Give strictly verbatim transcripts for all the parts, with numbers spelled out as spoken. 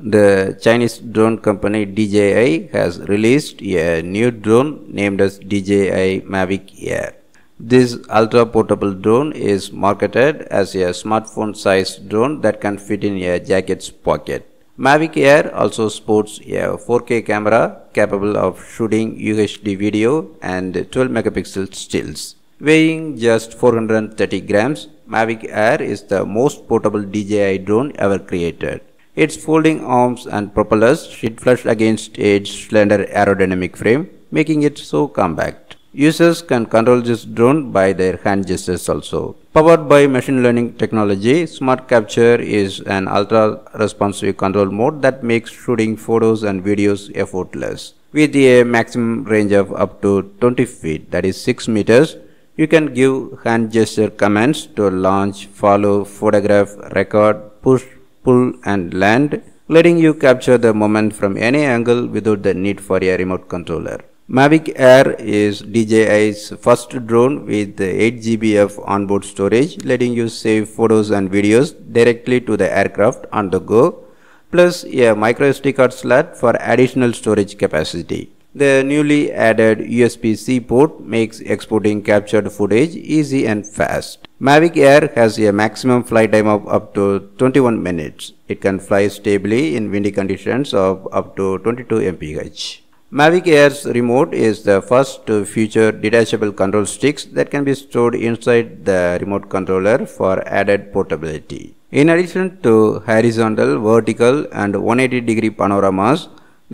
The Chinese drone company D J I has released a new drone named as D J I Mavic Air. This ultra-portable drone is marketed as a smartphone-sized drone that can fit in a jacket's pocket. Mavic Air also sports a four K camera capable of shooting U H D video and twelve megapixel stills. Weighing just four hundred thirty grams, Mavic Air is the most portable D J I drone ever created. Its folding arms and propellers sit flush against its slender aerodynamic frame, making it so compact. Users can control this drone by their hand gestures also. Powered by machine learning technology, Smart Capture is an ultra-responsive control mode that makes shooting photos and videos effortless. With a maximum range of up to twenty feet, that is six meters, you can give hand gesture commands to launch, follow, photograph, record, push, pull and land, letting you capture the moment from any angle without the need for a remote controller. Mavic Air is D J I's first drone with eight G B of onboard storage, letting you save photos and videos directly to the aircraft on the go, plus a micro S D card slot for additional storage capacity. The newly added U S B C port makes exporting captured footage easy and fast. Mavic Air has a maximum flight time of up to twenty-one minutes. It can fly stably in windy conditions of up to twenty-two miles per hour. Mavic Air's remote is the first to feature detachable control sticks that can be stored inside the remote controller for added portability. In addition to horizontal, vertical and one hundred eighty degree panoramas,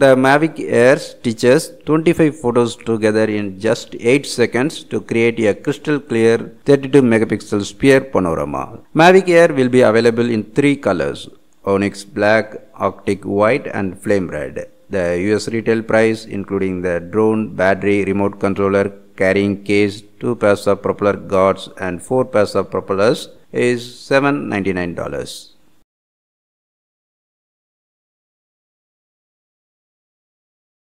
the Mavic Air stitches twenty-five photos together in just eight seconds to create a crystal clear thirty-two megapixel sphere panorama. Mavic Air will be available in three colors: Onyx Black, Arctic White and Flame Red. The U S retail price, including the drone, battery, remote controller, carrying case, two pairs of propeller guards and four pairs of propellers, is seven hundred ninety-nine dollars.